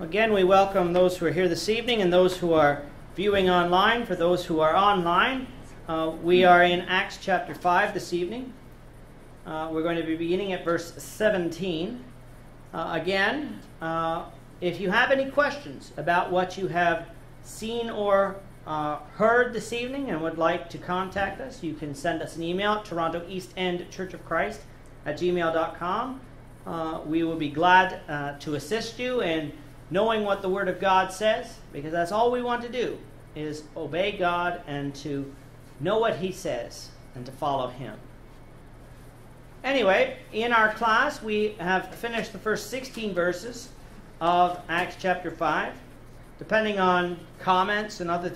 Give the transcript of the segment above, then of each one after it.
Again, we welcome those who are here this evening and those who are viewing online. For those who are online, we are in Acts chapter 5 this evening. We're going to be beginning at verse 17. If you have any questions about what you have seen or heard this evening and would like to contact us, you can send us an email at torontoeastendchurchofchrist@gmail.com. We will be glad to assist you in knowing what the Word of God says, because that's all we want to do, is obey God and to know what He says and to follow Him. Anyway, in our class, we have finished the first 16 verses of Acts chapter 5. Depending on comments and other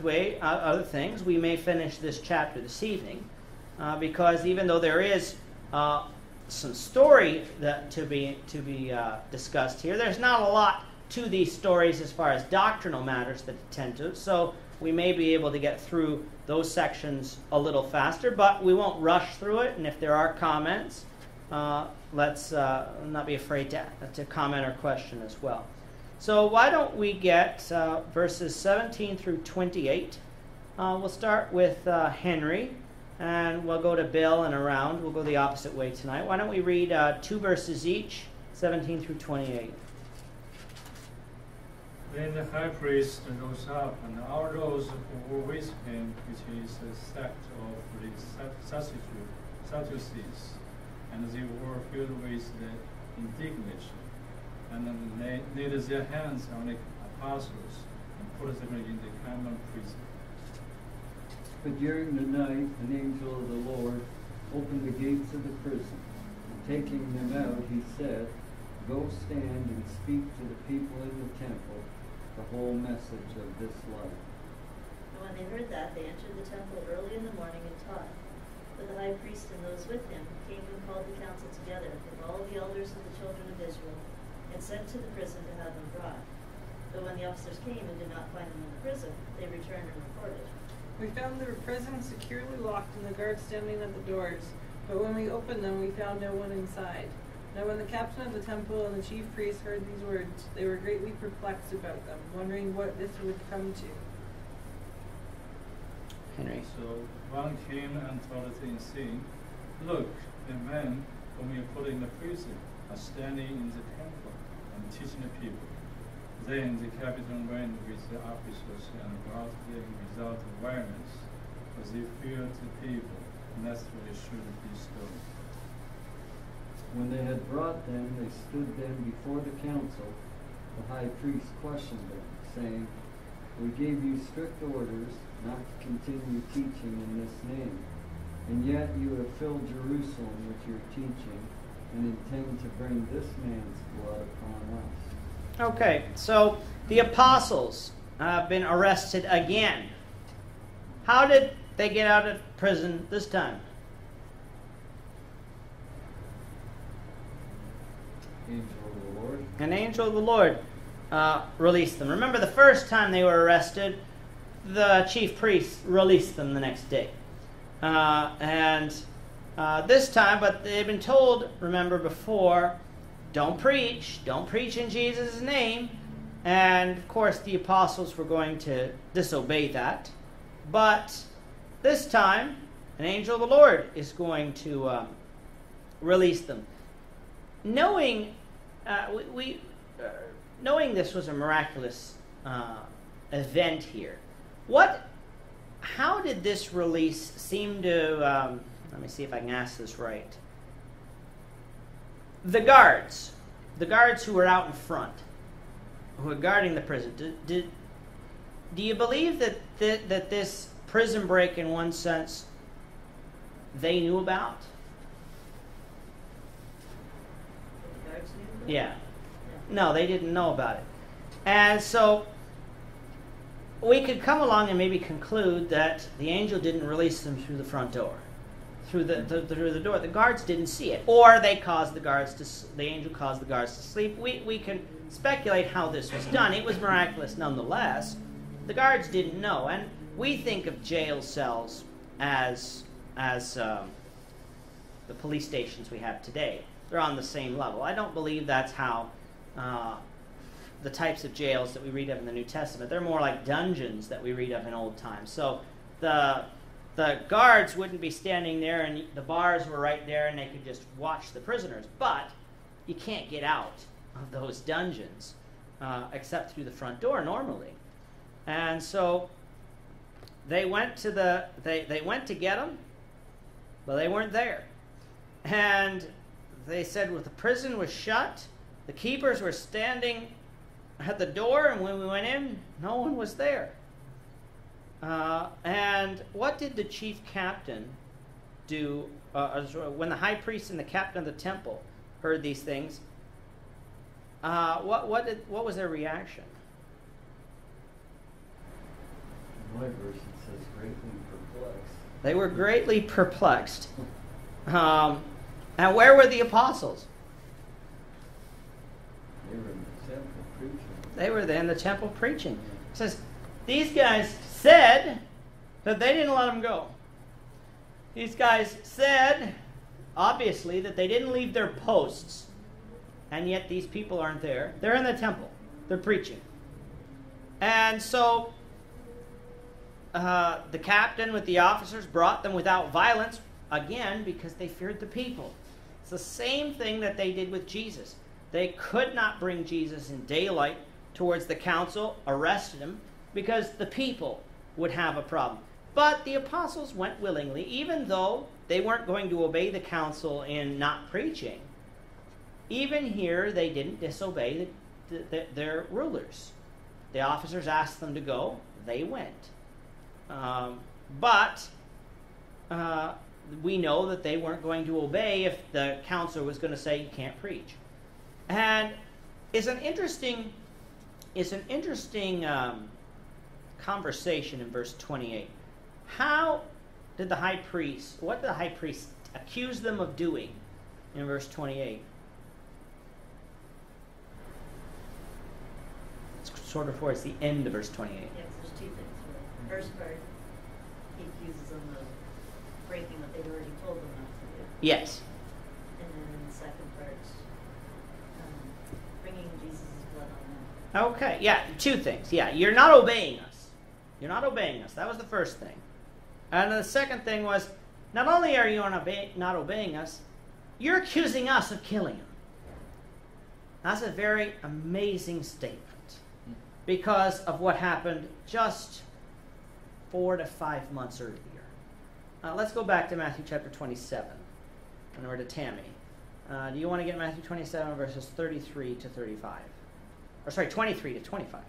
things, we may finish this chapter this evening, because even though there is some story that to be discussed here, there's not a lot to these stories as far as doctrinal matters that attend to, so we may be able to get through those sections a little faster, but we won't rush through it. And if there are comments, let's not be afraid to comment or question as well. So why don't we get verses 17 through 28. We'll start with Henry, and we'll go to Bill and around. We'll go the opposite way tonight. Why don't we read two verses each, 17 through 28. Then the high priest rose up, and all those who were with him, which is a sect of the Sadducees, and they were filled with the indignation, and they laid their hands on the apostles and put them in the common prison. But during the night, an angel of the Lord opened the gates of the prison, and taking them out, he said, "Go stand and speak to the people in the temple the whole message of this life." And when they heard that, they entered the temple early in the morning and taught. But the high priest and those with him came and called the council together with all the elders of the children of Israel, and sent to the prison to have them brought. But when the officers came and did not find them in the prison, they returned and reported, "We found the prison securely locked and the guards standing at the doors. But when we opened them, we found no one inside." Now when the captain of the temple and the chief priests heard these words, they were greatly perplexed about them, wondering what this would come to. Henry. So one came and told him, saying, "Look, the men whom you put in the prison are standing in the temple and teaching the people." Then the captain went with the officers and brought them without violence, for they feared the people, and that's why they should be stoned. When they had brought them, they stood them before the council. The high priest questioned them, saying, "We gave you strict orders not to continue teaching in this name, and yet you have filled Jerusalem with your teaching and intend to bring this man's blood upon us." Okay, so the apostles have been arrested again. How did they get out of prison this time? Angel of the Lord. An angel of the Lord released them. Remember, the first time they were arrested, the chief priests released them the next day. This time, but they've been told, remember before, don't preach in Jesus' name. And of course, the apostles were going to disobey that. But this time, an angel of the Lord is going to release them. Knowing this was a miraculous event here, how did this release seem to? Let me see if I can ask this right. The guards who were out in front, who were guarding the prison, do you believe that this prison break, in one sense, they knew about? Yeah. No, they didn't know about it. And so we could come along and maybe conclude that the angel didn't release them through the front door, through the door. The guards didn't see it, or they caused the angel caused the guards to sleep. We can speculate how this was done. It was miraculous nonetheless. The guards didn't know, and we think of jail cells as the police stations we have today. They're on the same level. I don't believe that's how the types of jails that we read of in the New Testament. They're more like dungeons that we read of in old times. So the guards wouldn't be standing there, and the bars were right there, and they could just watch the prisoners. But you can't get out of those dungeons except through the front door normally. And so they went to they went to get them, but they weren't there. And they said, well, the prison was shut. The keepers were standing at the door, and when we went in, no one was there. And what did the chief captain do when the high priest and the captain of the temple heard these things? What was their reaction? My version says greatly perplexed. They were greatly perplexed. And where were the apostles? They were in the temple preaching. They were in the temple preaching. It says, these guys said that they didn't let them go. These guys said, obviously, that they didn't leave their posts. And yet these people aren't there. They're in the temple. They're preaching. And so the captain with the officers brought them without violence, again, because they feared the people. It's the same thing that they did with Jesus. They could not bring Jesus in daylight towards the council, arrested him, because the people would have a problem. But the apostles went willingly, even though they weren't going to obey the council in not preaching. Even here, they didn't disobey their rulers. The officers asked them to go. They went. But we know that they weren't going to obey if the counselor was going to say, you can't preach. And it's an interesting conversation in verse 28. What did the high priest accuse them of doing in verse 28? It's sort of towards the end of verse 28. Yes, there's two things. First part, he accuses them of breaking what they'd already told them not to do. Yes. And then the second part, bringing Jesus' blood on them. Okay, yeah, two things. Yeah, you're not obeying us. You're not obeying us. That was the first thing. And the second thing was, not only are you not obeying us, you're accusing us of killing him. That's a very amazing statement because of what happened just 4 to 5 months earlier. Let's go back to Matthew chapter 27, and we're to Tammy. Do you want to get Matthew 27 verses 33 to 35? Or sorry, 23 to 25.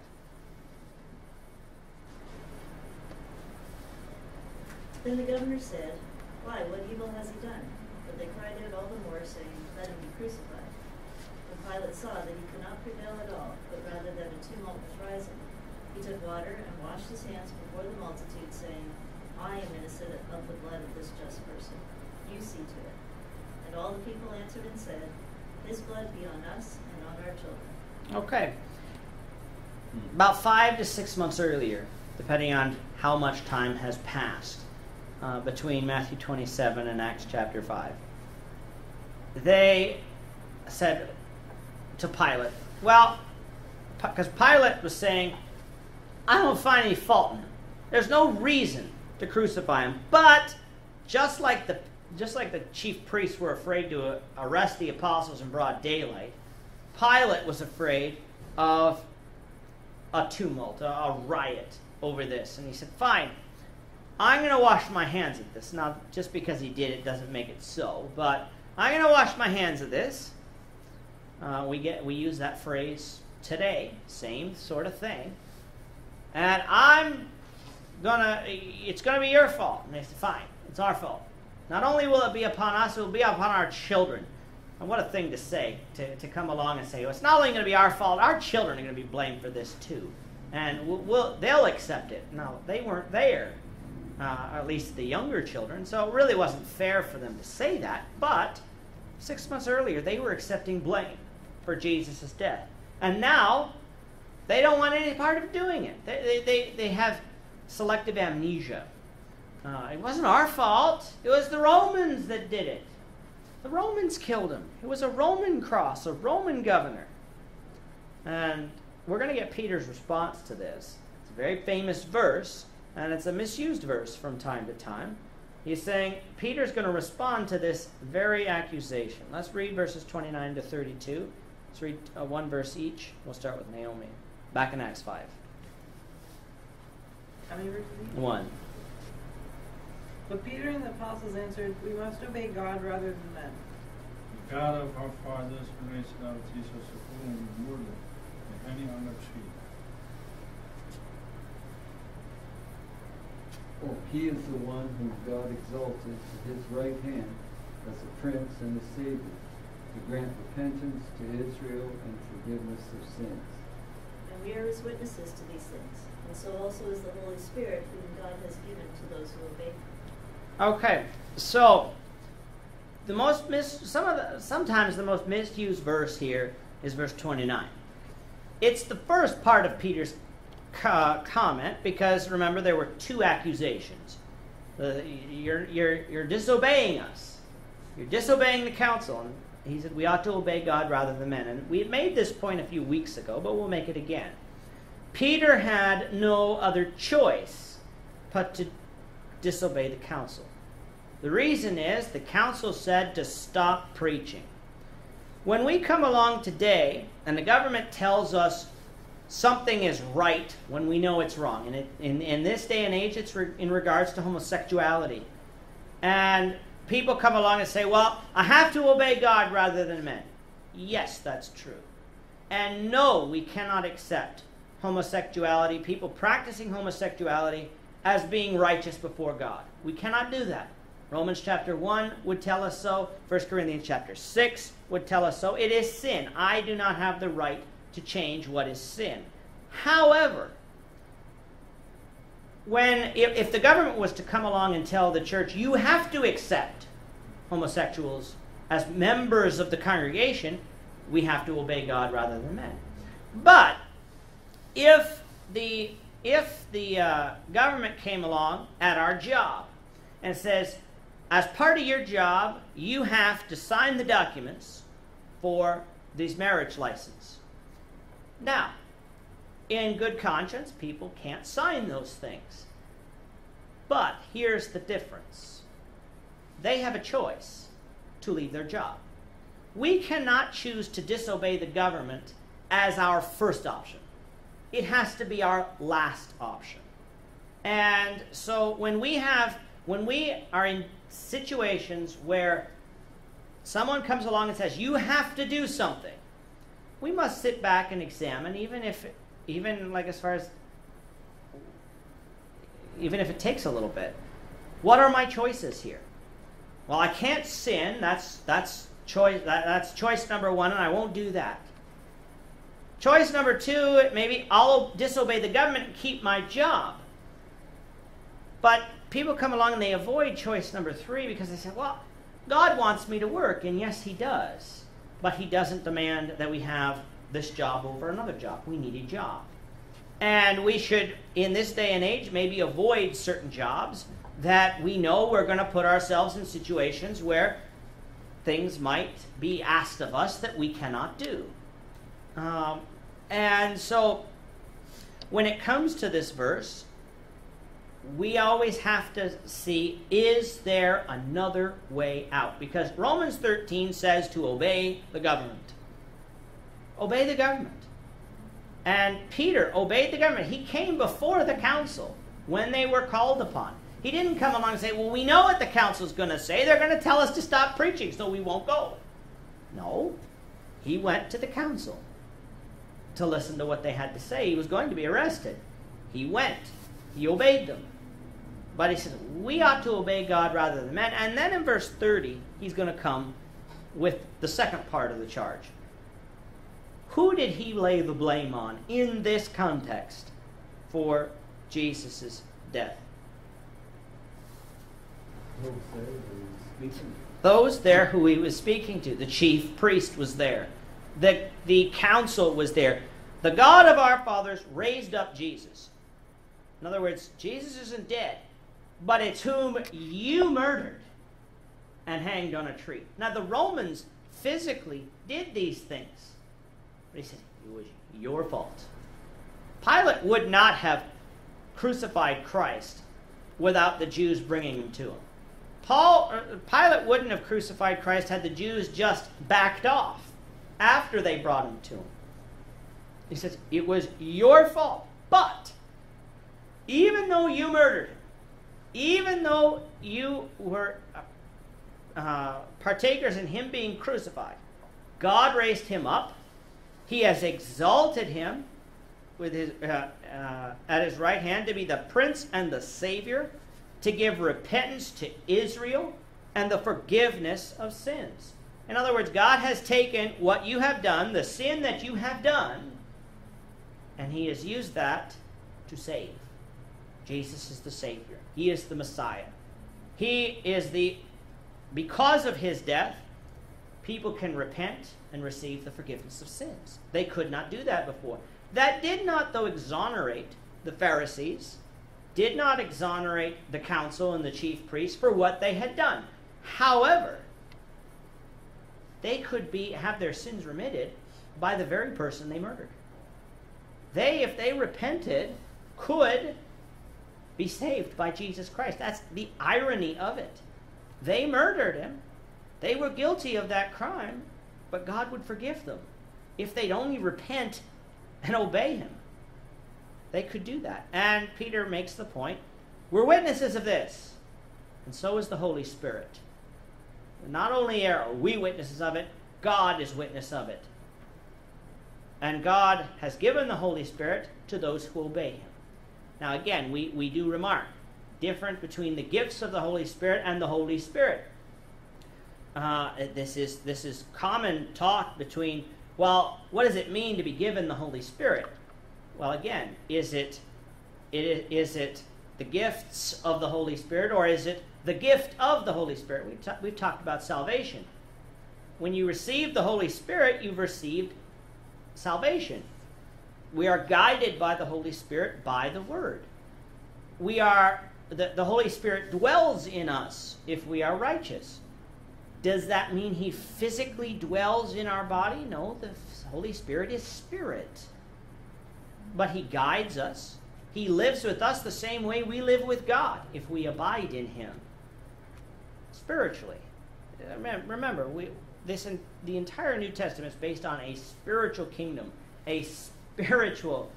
Then the governor said, "Why, what evil has he done?" But they cried out all the more, saying, "Let him be crucified." And Pilate saw that he could not prevail at all, but rather that a tumult was rising. He took water and washed his hands before the multitude, saying, "I am innocent of the blood of this just person. You see to it." And all the people answered and said, "His blood be on us and on our children." Okay. About 5 to 6 months earlier, depending on how much time has passed between Matthew 27 and Acts chapter 5, they said to Pilate, well, because Pilate was saying, I don't find any fault in him. There's no reason to crucify him. But just like the chief priests were afraid to arrest the apostles in broad daylight, Pilate was afraid of a tumult, a riot over this. And he said, fine, I'm going to wash my hands of this. Now, just because he did it doesn't make it so, but I'm going to wash my hands of this. We use that phrase today, same sort of thing. And it's going to be your fault. And they said, fine, it's our fault. Not only will it be upon us, it will be upon our children. And what a thing to say, to come along and say, well, it's not only going to be our fault, our children are going to be blamed for this too. And they'll accept it. No, they weren't there, at least the younger children. So it really wasn't fair for them to say that. But 6 months earlier, they were accepting blame for Jesus' death. And now they don't want any part of doing it. They have selective amnesia. It wasn't our fault. It was the Romans that did it. The Romans killed him. It was a Roman cross, a Roman governor. And we're going to get Peter's response to this. It's a very famous verse, and it's a misused verse from time to time. He's saying Peter's going to respond to this very accusation. Let's read verses 29 to 32. Let's read one verse each. We'll start with Naomi. Back in Acts 5. How many verses? 1. But Peter and the apostles answered, "We must obey God rather than men. The God of our fathers, who raised up Jesus, who was murdered and hanging on the tree. For he is the one whom God exalted to his right hand as a prince and a savior, to grant repentance to Israel and forgiveness of sins. And we are his witnesses to these things, and so also is the Holy Spirit, whom God has given to those who obey him." Okay, so the most sometimes the most misused verse here is verse 29. It's the first part of Peter's comment, because remember there were two accusations. You're disobeying us. You're disobeying the council. And he said we ought to obey God rather than men. And we had made this point a few weeks ago, but we'll make it again. Peter had no other choice but to disobey the council. The reason is the council said to stop preaching. When we come along today and the government tells us something is right when we know it's wrong, and in this day and age it's in regards to homosexuality, and people come along and say, well, I have to obey God rather than men. Yes, that's true. And no, we cannot accept homosexuality, people practicing homosexuality, as being righteous before God. We cannot do that. Romans chapter 1 would tell us so. 1 Corinthians chapter 6 would tell us so. It is sin. I do not have the right to change what is sin. However, if the government was to come along and tell the church, you have to accept homosexuals as members of the congregation, we have to obey God rather than men. But if the government came along at our job and says, as part of your job, you have to sign the documents for these marriage licenses. Now, in good conscience, people can't sign those things. But here's the difference. They have a choice to leave their job. We cannot choose to disobey the government as our first option. It has to be our last option. And so when we are in situations where someone comes along and says, you have to do something, we must sit back and examine, even if it takes a little bit. What are my choices here? Well, I can't sin, that's choice number one, and I won't do that. Choice number two, maybe I'll disobey the government and keep my job. But people come along and they avoid choice number three because they say, well, God wants me to work. And yes, he does. But he doesn't demand that we have this job over another job. We need a job. And we should, in this day and age, maybe avoid certain jobs that we know we're going to put ourselves in situations where things might be asked of us that we cannot do. And so when it comes to this verse, we always have to see, is there another way out? Because Romans 13 says to obey the government. Obey the government. And Peter obeyed the government. He came before the council when they were called upon. He didn't come along and say, well, we know what the council's going to say. They're going to tell us to stop preaching, so we won't go. No. He went to the council to listen to what they had to say. He was going to be arrested. He went. He obeyed them. But he says, we ought to obey God rather than men. And then in verse 30, he's going to come with the second part of the charge. Who did he lay the blame on in this context for Jesus' death? Those there who he was speaking to. The chief priest was there. The council was there. The God of our fathers raised up Jesus. In other words, Jesus isn't dead, but it's whom you murdered and hanged on a tree. Now, the Romans physically did these things. But he said, It was your fault. Pilate would not have crucified Christ without the Jews bringing him to him. Pilate wouldn't have crucified Christ had the Jews just backed off after they brought him to him. He says, it was your fault, but even though you murdered him, even though you were partakers in him being crucified, God raised him up. He has exalted him with his, at his right hand to be the Prince and the Savior, to give repentance to Israel and the forgiveness of sins. In other words, God has taken what you have done, the sin that you have done, and he has used that to save. Jesus is the Savior. He is the Messiah. He is the, because of his death, people can repent and receive the forgiveness of sins. They could not do that before. That did not, though, exonerate the Pharisees, did not exonerate the council and the chief priests for what they had done. However, they could have their sins remitted by the very person they murdered. They, if they repented, could be saved by Jesus Christ. That's the irony of it. They murdered him. They were guilty of that crime, but God would forgive them if they'd only repent and obey him. They could do that. And Peter makes the point, we're witnesses of this, and so is the Holy Spirit. Not only are we witnesses of it, God is witness of it. And God has given the Holy Spirit to those who obey him. Now again, we do remark, different between the gifts of the Holy Spirit and the Holy Spirit. This is common talk between, well, what does it mean to be given the Holy Spirit? Well, again, is it the gifts of the Holy Spirit, or is it the gift of the Holy Spirit? We've talked about salvation. When you receive the Holy Spirit, you've received salvation. We are guided by the Holy Spirit by the Word. We are the Holy Spirit dwells in us if we are righteous. Does that mean he physically dwells in our body? No, the Holy Spirit is spirit. But he guides us. He lives with us the same way we live with God if we abide in him spiritually. Remember, the entire New Testament is based on a spiritual kingdom, a spiritual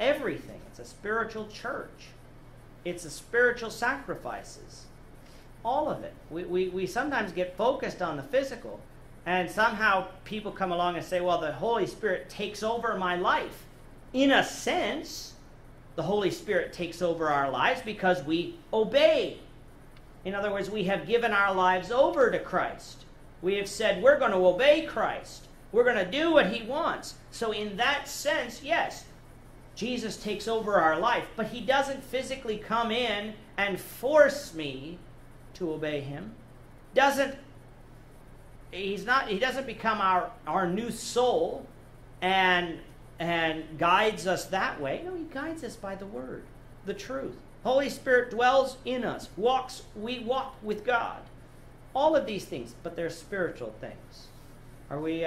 everything. It's a spiritual church. It's a spiritual sacrifices. All of it. We sometimes get focused on the physical, and somehow people come along and say, well, the Holy Spirit takes over my life. In a sense, the Holy Spirit takes over our lives because we obey. In other words, we have given our lives over to Christ. We have said, we're going to obey Christ. We're going to do what he wants. So in that sense, yes, Jesus takes over our life, but he doesn't physically come in and force me to obey him. He doesn't become our new soul and guides us that way. No, he guides us by the Word, the truth. Holy Spirit dwells in us, we walk with God. All of these things, but they're spiritual things. Are we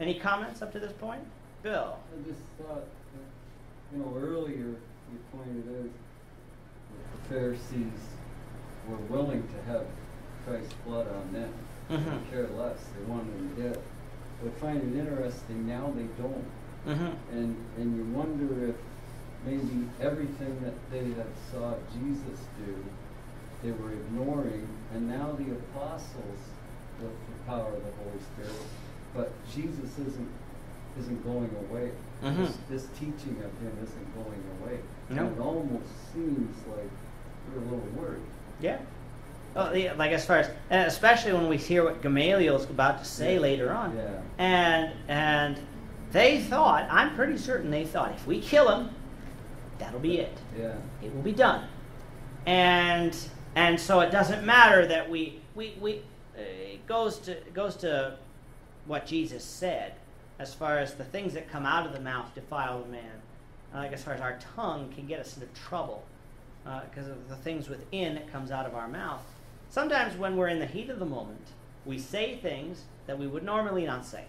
any comments up to this point? Bill? I just thought that, earlier you pointed out that the Pharisees were willing to have Christ's blood on them. Mm-hmm. They care less. They wanted him dead. But I find it interesting now they don't. Mm-hmm. And you wonder if maybe everything that they had saw Jesus do, they were ignoring, and now the apostles with the power of the Holy Spirit, but Jesus isn't going away. Mm-hmm. This teaching of him isn't going away. No. And it almost seems like we're a little worried. Yeah. Well, like as far as, and especially when we hear what Gamaliel's about to say later on. Yeah. And they thought, I'm pretty certain they thought, if we kill him, that'll be it. Yeah. It will be done. And so it doesn't matter that we it goes to what Jesus said as far as the things that come out of the mouth defile the man. Like as far as our tongue can get us into trouble. Because of the things within that comes out of our mouth. Sometimes when we're in the heat of the moment, we say things that we would normally not say.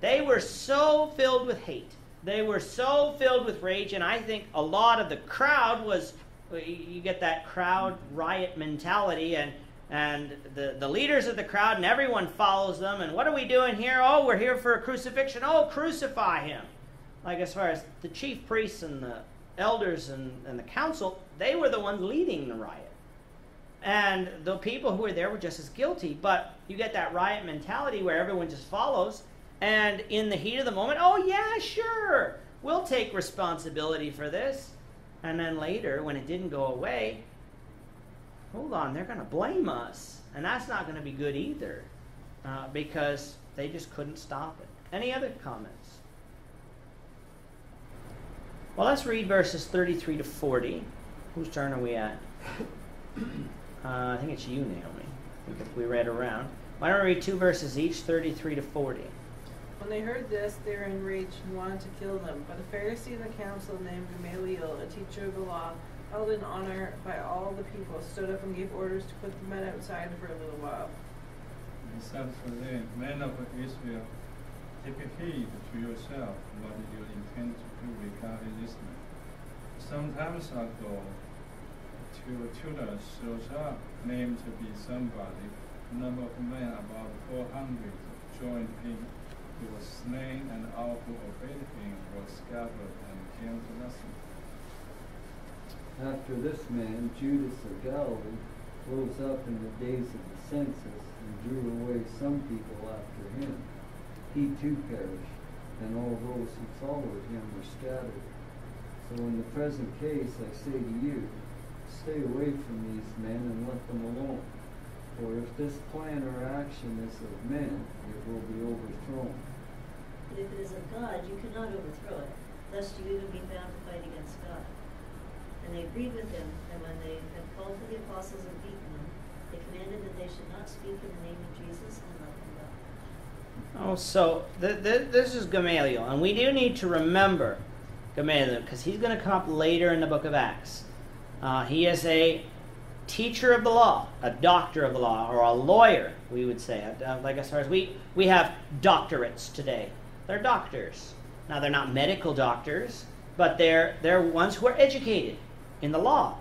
They were so filled with hate. They were so filled with rage, and I think a lot of the crowd was, you get that crowd riot mentality, and the leaders of the crowd, and everyone follows them, and what are we doing here? Oh, we're here for a crucifixion. Oh, crucify him. Like, as far as the chief priests and the elders and the council, they were the ones leading the riot. And the people who were there were just as guilty, but you get that riot mentality where everyone just follows. And in the heat of the moment, oh yeah, sure, we'll take responsibility for this. And then later, when it didn't go away, hold on, they're going to blame us. And that's not going to be good either, because they just couldn't stop it. Any other comments? Well, let's read verses 33 to 40. Whose turn are we at? I think it's you, Naomi. I think if we read around. Why don't we read two verses each, 33 to 40. When they heard this, they were enraged and wanted to kill them. But a Pharisee of the council named Gamaliel, a teacher of the law, held in honor by all the people, stood up and gave orders to put the men outside for a little while. He said to them, "Men of Israel, take heed to yourself what you intend to do regarding this man. Sometimes ago, two tutors shows up, named to be somebody. The number of men, about 400, joined him. He was slain, and all who obeyed him were scattered and came to nothing. After this man, Judas of Galilee rose up in the days of the census and drew away some people after him. He too perished, and all those who followed him were scattered. So in the present case, I say to you, stay away from these men and let them alone. For if this plan or action is of men, it will be overthrown. But if it is of God, you cannot overthrow it, lest you even be found to fight against God." And they agreed with him, and when they had called for the apostles and beaten them, they commanded that they should not speak in the name of Jesus and let them go. Oh, so this is Gamaliel, and we do need to remember Gamaliel, because he's going to come up later in the book of Acts. He is a teacher of the law, a doctor of the law, or a lawyer, we would say. Like, as far as we have doctorates today, they're doctors. Now, they're not medical doctors, but they're ones who are educated in the law.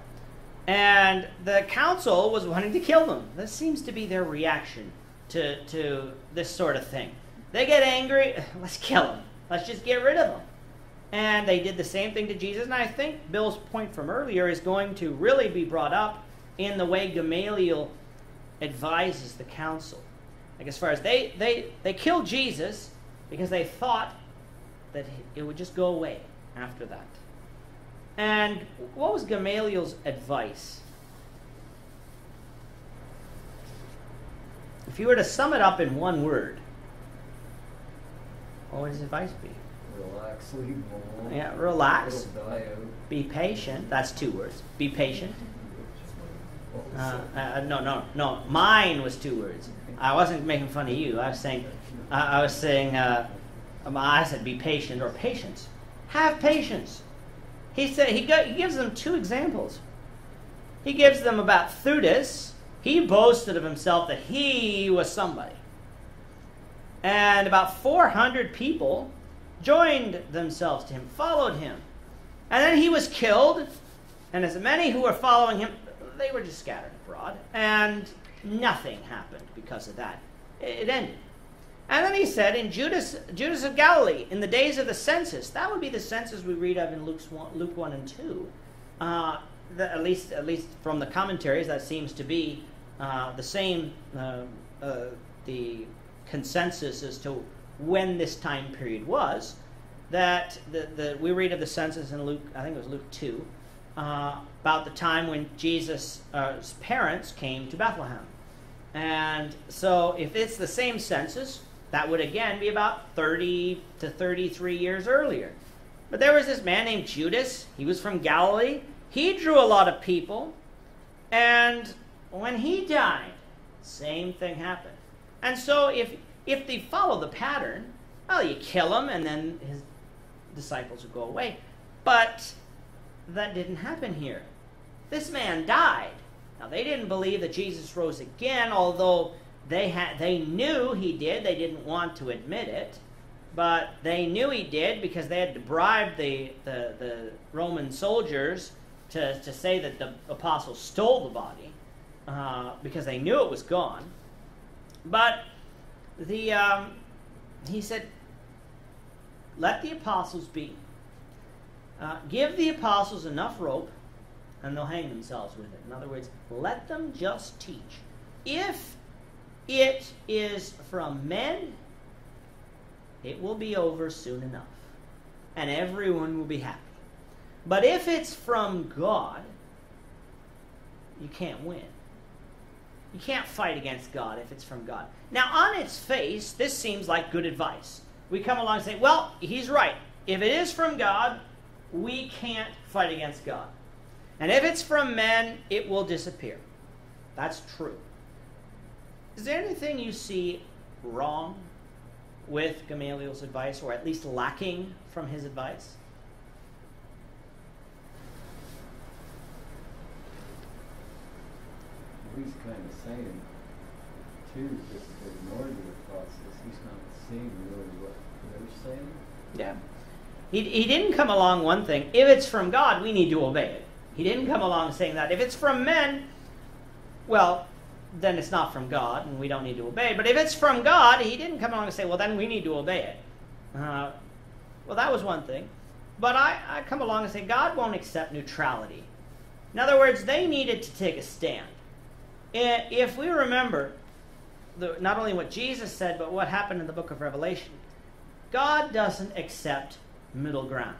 And the council was wanting to kill them. This seems to be their reaction to this sort of thing. They get angry, let's kill them. Let's just get rid of them. And they did the same thing to Jesus. And I think Bill's point from earlier is going to really be brought up in the way Gamaliel advises the council. Like, as far as they killed Jesus because they thought that it would just go away after that. And what was Gamaliel's advice? If you were to sum it up in one word, what would his advice be? Relax, leave alone. Yeah, relax. Be patient. That's two words. Be patient. No. Mine was two words. I wasn't making fun of you. I said be patient, or patience. Have patience. He said he gives them two examples. He gives them about Thutis. He boasted of himself that he was somebody, and about 400 people joined themselves to him, followed him, and then he was killed. And as many who were following him, they were just scattered abroad, and nothing happened because of that. It ended. And then he said, in Judas of Galilee, in the days of the census, that would be the census we read of in Luke 1 and 2. At least from the commentaries, that seems to be the same, the consensus as to when this time period was, that we read of the census in Luke, I think it was Luke 2, about the time when Jesus' parents came to Bethlehem. And so if it's the same census, that would again be about 30 to 33 years earlier. But there was this man named Judas. He was from Galilee. He drew a lot of people. And when he died, same thing happened. And so if they follow the pattern, well, you kill him, and then his disciples would go away. But that didn't happen here. This man died. Now, they didn't believe that Jesus rose again, although they knew he did. They didn't want to admit it. But they knew he did because they had bribed the Roman soldiers to say that the apostles stole the body because they knew it was gone. But the he said, let the apostles be. Give the apostles enough rope and they'll hang themselves with it. In other words, let them just teach. If it is from men, it will be over soon enough, and everyone will be happy. But if it's from God, you can't win. You can't fight against God if it's from God. Now, on its face, this seems like good advice. We come along and say, well, he's right. If it is from God, we can't fight against God. And if it's from men, it will disappear. That's true. Is there anything you see wrong with Gamaliel's advice, or at least lacking from his advice? He's kind of saying, too, just to ignore the process. He's not seeing really what they're saying. Yeah. He didn't come along one thing. If it's from God, we need to obey it. He didn't come along saying that. If it's from men, well, then it's not from God, and we don't need to obey. But if it's from God, he didn't come along and say, well, then we need to obey it. Well, that was one thing. But I come along and say, God won't accept neutrality. In other words, they needed to take a stand. If we remember not only what Jesus said, but what happened in the book of Revelation, God doesn't accept middle ground.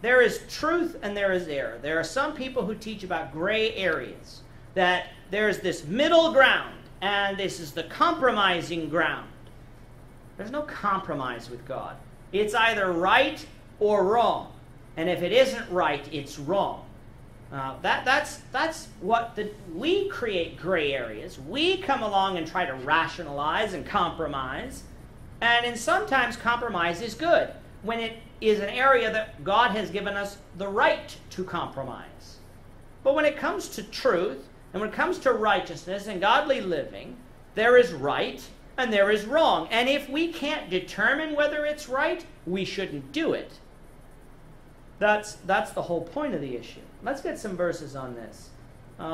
There is truth and there is error. There are some people who teach about gray areas, that there's this middle ground, and this is the compromising ground. There's no compromise with God. It's either right or wrong. And if it isn't right, it's wrong. That's what we create gray areas. We come along and try to rationalize and compromise. And sometimes compromise is good when it is an area that God has given us the right to compromise. But when it comes to truth, and when it comes to righteousness and godly living, there is right and there is wrong. And if we can't determine whether it's right, we shouldn't do it. That's the whole point of the issue. Let's get some verses on this. We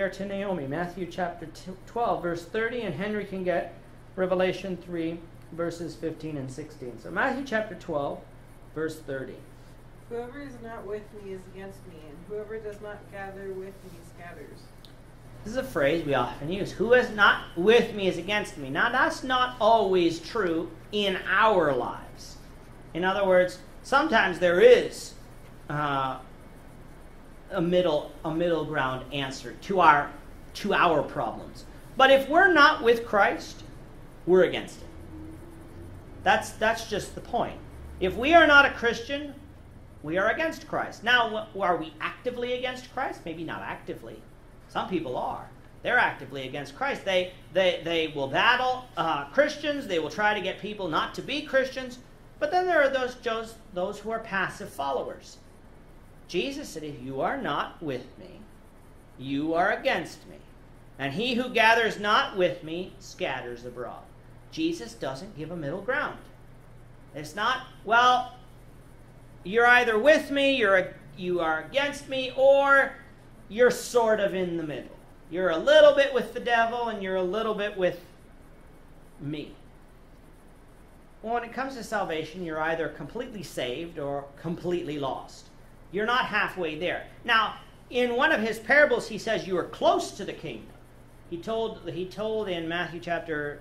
are to Naomi, Matthew chapter 12, verse 30, and Henry can get Revelation 3, verses 15 and 16. So Matthew chapter 12, verse 30. Whoever is not with me is against me, and whoever does not gather with me scatters. This is a phrase we often use. Who is not with me is against me. Now, that's not always true in our lives. In other words, sometimes there is a middle ground answer to our problems. But if we're not with Christ, we're against it. That's just the point. If we are not a Christian, we are against Christ. Now, are we actively against Christ? Maybe not actively. Some people are. They're actively against Christ. They will battle Christians. They will try to get people not to be Christians. But then there are those who are passive followers. Jesus said, if you are not with me, you are against me. And he who gathers not with me scatters abroad. Jesus doesn't give a middle ground. It's not, well, you're either with me, you are against me, or you're sort of in the middle. You're a little bit with the devil, and you're a little bit with me. Well, when it comes to salvation, you're either completely saved or completely lost. You're not halfway there. Now, in one of his parables, he says you are close to the kingdom. He told in Mark chapter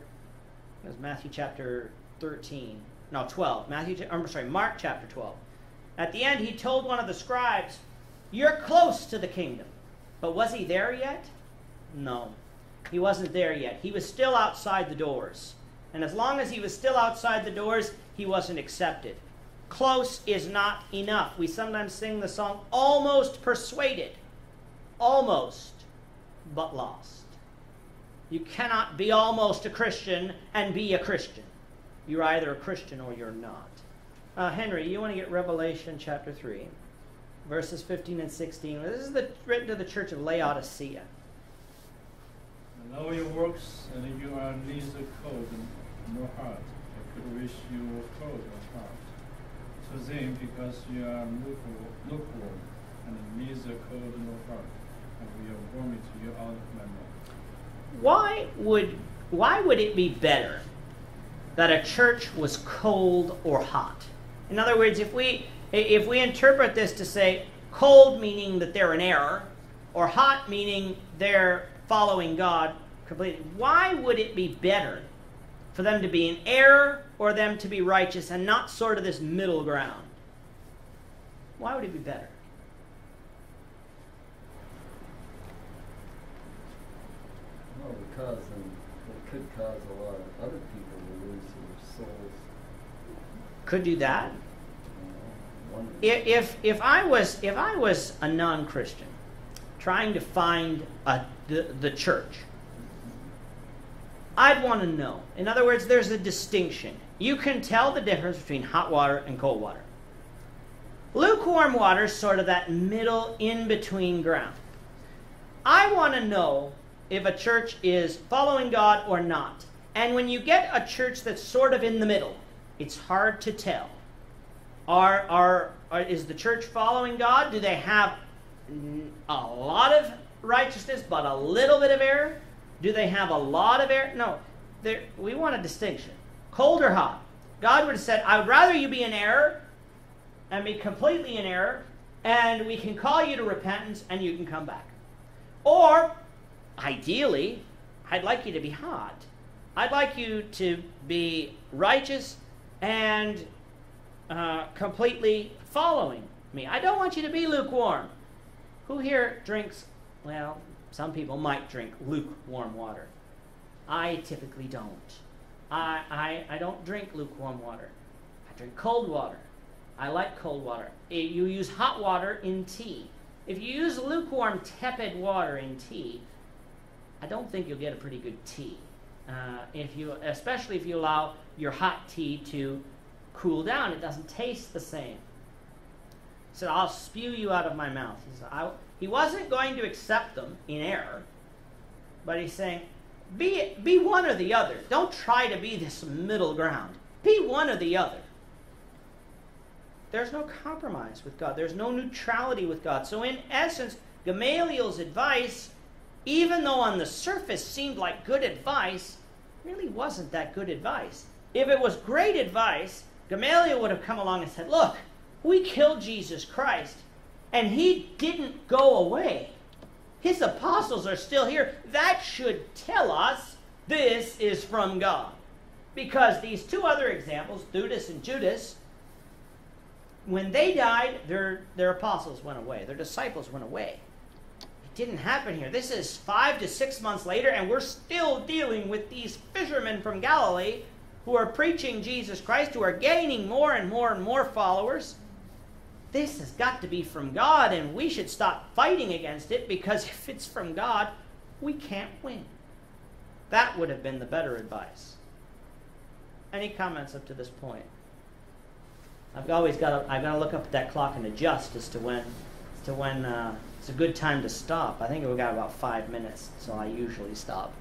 12. At the end, he told one of the scribes, you're close to the kingdom. But was he there yet? No, he wasn't there yet. He was still outside the doors. And as long as he was still outside the doors, he wasn't accepted. Close is not enough. We sometimes sing the song, almost persuaded, almost, but lost. You cannot be almost a Christian and be a Christian. You're either a Christian or you're not. Henry, you want to get Revelation chapter 3, verses 15 and 16. This is written to the church of Laodicea. I know your works, and that you are neither cold nor hot. to which your clothes are tied. So then, because you are lukewarm, and neither cold nor hot, and we are warming you out of my mouth. Why would it be better that a church was cold or hot? In other words, if we interpret this to say cold meaning that they're in error, or hot meaning they're following God completely, why would it be better for them to be in error or them to be righteous and not sort of this middle ground? Why would it be better? Well, because it could cause a lot of other people to lose their souls. Could do that. If I was a non-Christian trying to find the church, I'd want to know. In other words, there's a distinction. You can tell the difference between hot water and cold water. Lukewarm water is sort of that middle in-between ground. I want to know if a church is following God or not. And when you get a church that's sort of in the middle, it's hard to tell. Is the church following God? Do they have a lot of righteousness but a little bit of error? Do they have a lot of error? No. We want a distinction. Cold or hot? God would have said, I would rather you be in error and be completely in error, and we can call you to repentance and you can come back. Or, ideally, I'd like you to be hot. I'd like you to be righteous and completely following me. I don't want you to be lukewarm. Who here drinks, well, some people might drink lukewarm water. I typically don't. I don't drink lukewarm water. I drink cold water. I like cold water. You use hot water in tea. If you use lukewarm, tepid water in tea, I don't think you'll get a pretty good tea. Especially if you allow your hot tea to cool down, it doesn't taste the same. He said, I'll spew you out of my mouth. He said, he wasn't going to accept them in error, but he's saying, be one or the other. Don't try to be this middle ground. Be one or the other. There's no compromise with God. There's no neutrality with God. So in essence, Gamaliel's advice, even though on the surface seemed like good advice, really wasn't that good advice. If it was great advice, Gamaliel would have come along and said, look, we killed Jesus Christ, and he didn't go away. His apostles are still here. That should tell us this is from God. Because these two other examples, Theudas and Judas, when they died, their apostles went away. Their disciples went away. It didn't happen here. This is 5 to 6 months later, and we're still dealing with these fishermen from Galilee who are preaching Jesus Christ, who are gaining more and more and more followers. This has got to be from God, and we should stop fighting against it, because if it's from God, we can't win. That would have been the better advice. Any comments up to this point? I've got to look up at that clock and adjust as to when it's a good time to stop. I think we've got about 5 minutes, so I usually stop.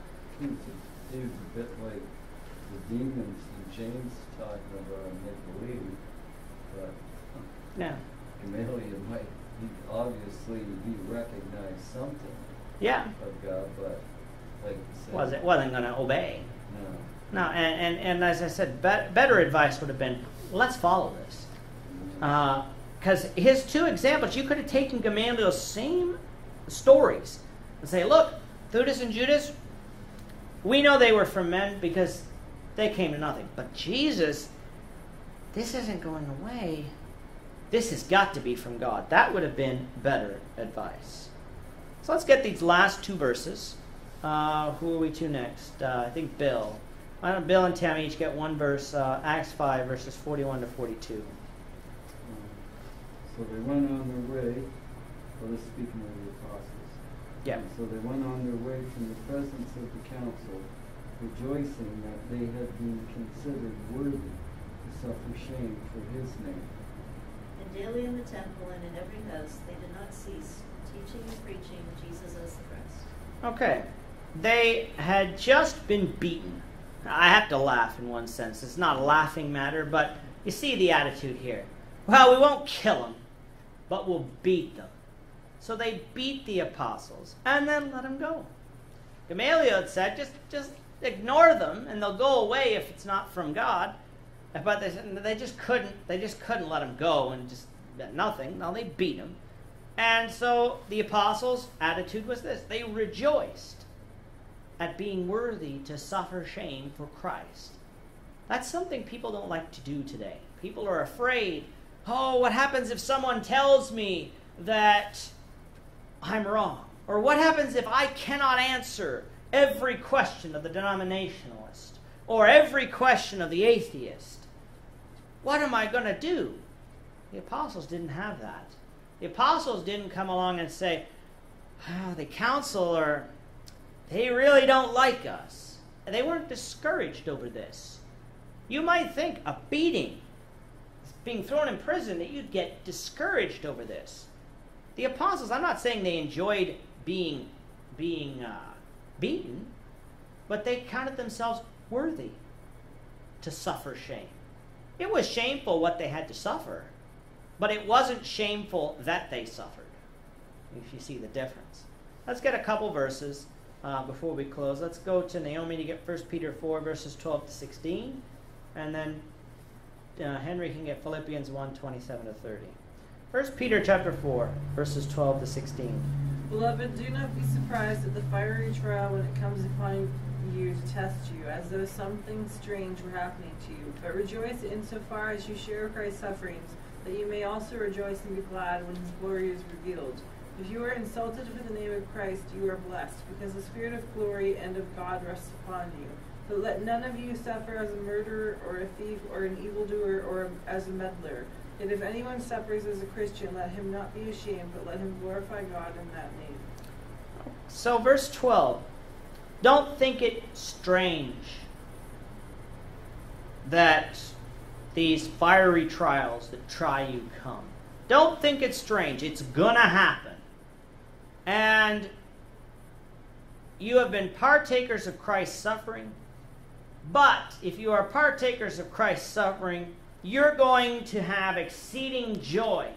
It was a bit like the demons and James talking about make-believe, but yeah. Gamaliel might, obviously he recognized something, yeah, of God, but like said, wasn't going to obey. No. And as I said, better advice would have been, let's follow this, because his two examples, you could have taken Gamaliel's same stories and say, look, Theudas and Judas, we know they were from men because they came to nothing. But Jesus, this isn't going away. This has got to be from God. That would have been better advice. So let's get these last two verses. Who are we to next? I think Bill. Why don't Bill and Tammy each get one verse, Acts 5, verses 41 to 42. So they went on their way. Well, this is speaking of the apostles. Yeah. So they went on their way from the presence of the council, rejoicing that they had been considered worthy to suffer shame for his name. And daily in the temple and in every house they did not cease teaching and preaching Jesus as the Christ. Okay. They had just been beaten. I have to laugh in one sense. It's not a laughing matter, but you see the attitude here. Well, we won't kill them, but we'll beat them. So they beat the apostles and then let them go. Gamaliel had said, just ignore them and they'll go away if it's not from God. But they just couldn't let them go and just nothing. No, they beat them. And so the apostles' attitude was this. They rejoiced at being worthy to suffer shame for Christ. That's something people don't like to do today. People are afraid. Oh, what happens if someone tells me that I'm wrong? Or what happens if I cannot answer every question of the denominationalist? Or every question of the atheist? What am I going to do? The apostles didn't have that. The apostles didn't come along and say, oh, the council, or they really don't like us. They weren't discouraged over this. You might think a beating, being thrown in prison, that you'd get discouraged over this. The apostles, I'm not saying they enjoyed being beaten, but they counted themselves worthy to suffer shame. It was shameful what they had to suffer, but it wasn't shameful that they suffered, if you see the difference. Let's get a couple verses before we close. Let's go to Naomi to get 1 Peter 4, verses 12 to 16, and then Henry can get Philippians 1, 27 to 30. 1 Peter chapter 4, verses 12 to 16. Beloved, do not be surprised at the fiery trial when it comes upon you to test you, as though something strange were happening to you. But rejoice insofar as you share Christ's sufferings, that you may also rejoice and be glad when his glory is revealed. If you are insulted for the name of Christ, you are blessed, because the Spirit of glory and of God rests upon you. But let none of you suffer as a murderer or a thief or an evildoer or as a meddler. And if anyone suffers as a Christian, let him not be ashamed, but let him glorify God in that name. So verse 12. Don't think it strange that these fiery trials that try you come. Don't think it's strange. It's going to happen. And you have been partakers of Christ's suffering. But if you are partakers of Christ's suffering, you're going to have exceeding joy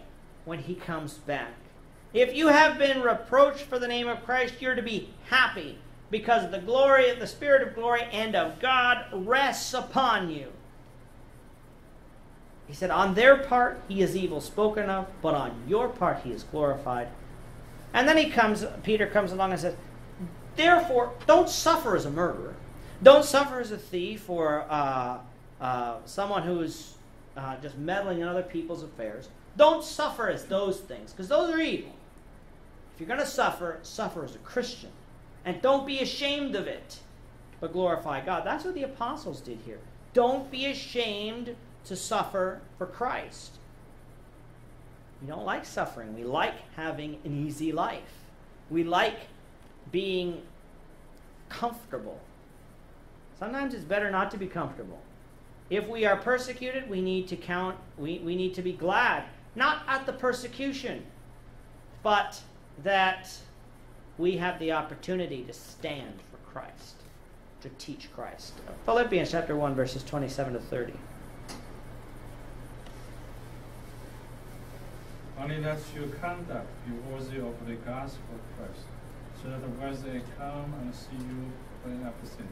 when he comes back. If you have been reproached for the name of Christ, you're to be happy, because the glory of the Spirit of glory and of God rests upon you. He said, on their part he is evil spoken of, but on your part he is glorified. And then Peter comes along and says, therefore, don't suffer as a murderer. Don't suffer as a thief or someone who's just meddling in other people's affairs. Don't suffer as those things, because those are evil. If you're going to suffer, suffer as a Christian. And don't be ashamed of it, but glorify God. That's what the apostles did here. Don't be ashamed to suffer for Christ. We don't like suffering. We like having an easy life. We like being comfortable. Sometimes it's better not to be comfortable. If we are persecuted, we need to we need to be glad, not at the persecution, but that we have the opportunity to stand for Christ, to teach Christ. Philippians chapter 1, verses 27 to 30. Only that your conduct be worthy of the gospel of Christ, so that when they come and see you when absent,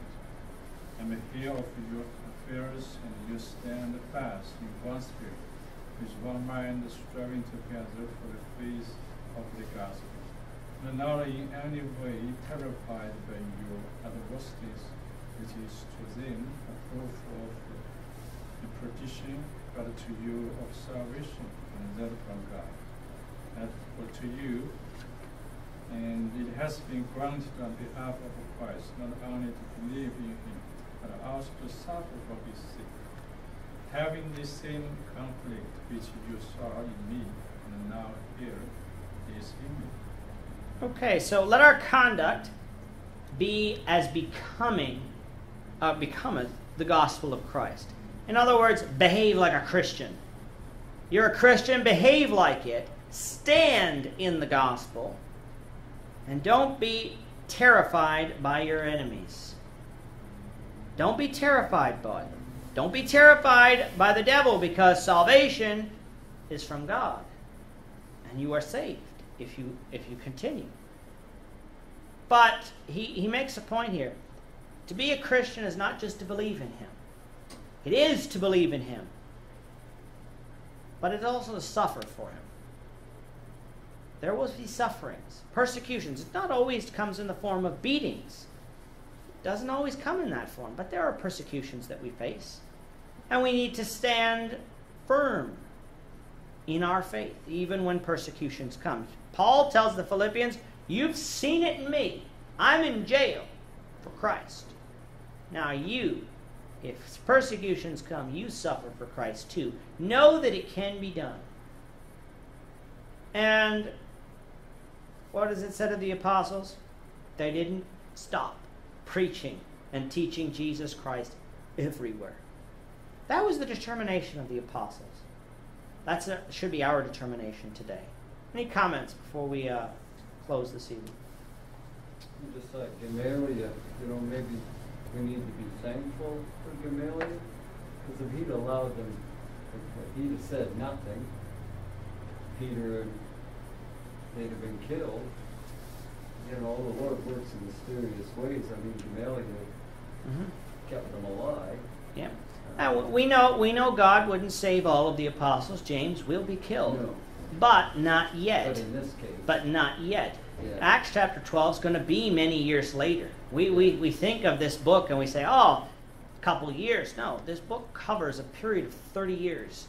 and may hear of your affairs, and you stand fast in one spirit, with one mind striving together for the faith of the gospel. And not in any way terrified by your adversities, which is to them a proof of the perdition, but to you of salvation, and that from God. And for to you, and it has been granted on behalf of Christ, not only to believe in him, but also to suffer for his sake, having the same conflict which you saw in me, and now here is in me. Okay, so let our conduct be as becometh the gospel of Christ. In other words, behave like a Christian. You're a Christian, behave like it. Stand in the gospel. And don't be terrified by your enemies. Don't be terrified by it. Don't be terrified by the devil, because salvation is from God. And you are saved if you continue. But he makes a point here. To be a Christian is not just to believe in him. It is to believe in him. But it's also to suffer for him. There will be sufferings, persecutions. It not always comes in the form of beatings. It doesn't always come in that form, but there are persecutions that we face. And we need to stand firm in our faith, even when persecutions come. Paul tells the Philippians, you've seen it in me. I'm in jail for Christ. Now you, if persecutions come, you suffer for Christ too. Know that it can be done. And what is it said of the apostles? They didn't stop preaching and teaching Jesus Christ everywhere. That was the determination of the apostles. That should be our determination today. Any comments before we close this evening? Just like Gamaliel, maybe we need to be thankful for Gamaliel, because if he'd allowed them, if he'd have said nothing, Peter, they'd have been killed. The Lord works in mysterious ways. I mean, Gamaliel kept them alive. Yeah. Now, we know God wouldn't save all of the apostles. James will be killed. No. But not yet. But in this case. But not yet. Yeah. Acts chapter 12 is going to be many years later. We think of this book and we say, oh, a couple years. No, this book covers a period of 30 years.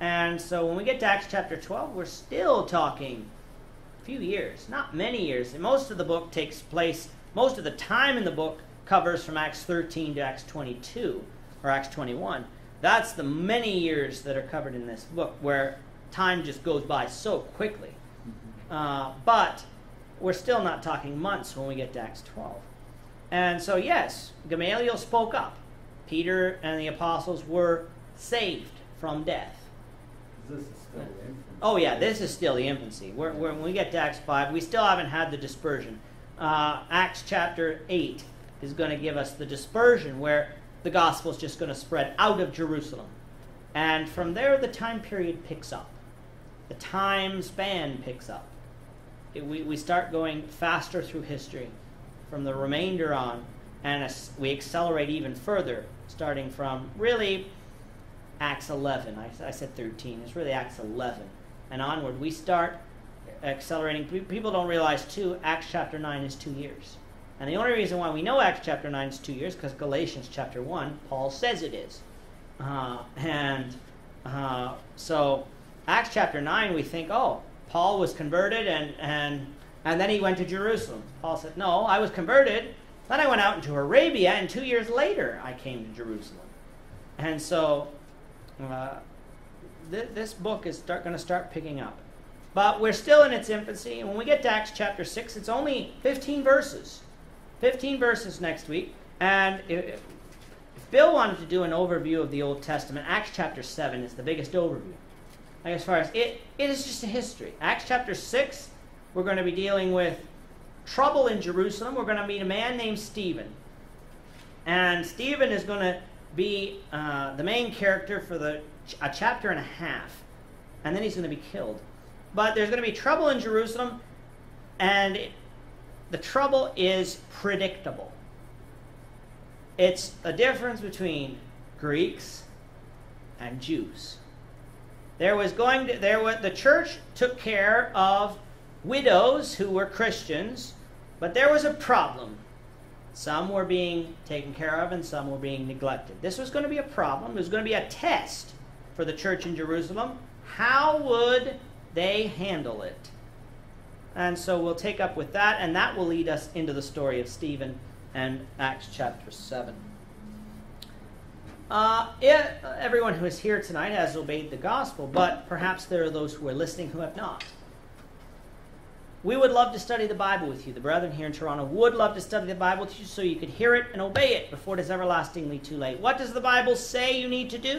And so when we get to Acts chapter 12, we're still talking a few years, not many years. And most of the book takes place, most of the time in the book covers from Acts 13 to Acts 22 or Acts 21. That's the many years that are covered in this book, where time just goes by so quickly. But we're still not talking months when we get to Acts 12. And so yes, Gamaliel spoke up. Peter and the apostles were saved from death. This is still the infancy. Oh yeah, this is still the infancy. When we get to Acts 5, we still haven't had the dispersion. Acts chapter 8 is going to give us the dispersion, where the gospel is just going to spread out of Jerusalem. And from there, the time period picks up. The time span picks up. We start going faster through history from the remainder on, and we accelerate even further, starting from really Acts 11, I said 13, it's really Acts 11, and onward. We start accelerating. People don't realize, too, Acts chapter 9 is 2 years. And the only reason why we know Acts chapter 9 is 2 years, because Galatians chapter 1, Paul says it is. So Acts chapter 9, we think, oh, Paul was converted, and then he went to Jerusalem. Paul said, no, I was converted, then I went out into Arabia, and 2 years later I came to Jerusalem. And so this book is going to start picking up. But we're still in its infancy. And when we get to Acts chapter 6, it's only 15 verses. 15 verses next week. And if Bill wanted to do an overview of the Old Testament, Acts chapter 7 is the biggest overview. Like, as far as it is just a history. Acts chapter 6, we're going to be dealing with trouble in Jerusalem. We're going to meet a man named Stephen. And Stephen is going to be the main character for a chapter and a half, and then he's going to be killed. But there's going to be trouble in Jerusalem, and the trouble is predictable. It's a difference between Greeks and Jews. The church took care of widows who were Christians, but there was a problem. Some were being taken care of and some were being neglected. This was going to be a problem. It was going to be a test for the church in Jerusalem. How would they handle it? And so we'll take up with that, and that will lead us into the story of Stephen and Acts chapter 7. Everyone who is here tonight has obeyed the gospel, but perhaps there are those who are listening who have not. We would love to study the Bible with you. The brethren here in Toronto would love to study the Bible with you so you could hear it and obey it before it is everlastingly too late. What does the Bible say you need to do?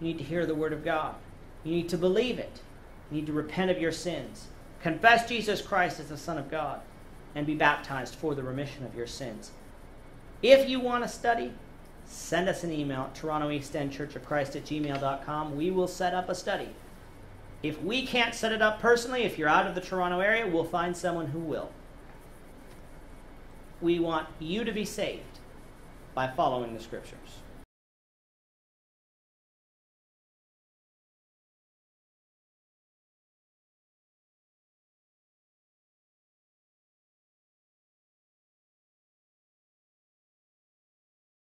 You need to hear the Word of God. You need to believe it. You need to repent of your sins. Confess Jesus Christ as the Son of God and be baptized for the remission of your sins. If you want to study, send us an email at TorontoEastEndChurchOfChrist@gmail.com. We will set up a study. If we can't set it up personally, if you're out of the Toronto area, we'll find someone who will. We want you to be saved by following the Scriptures.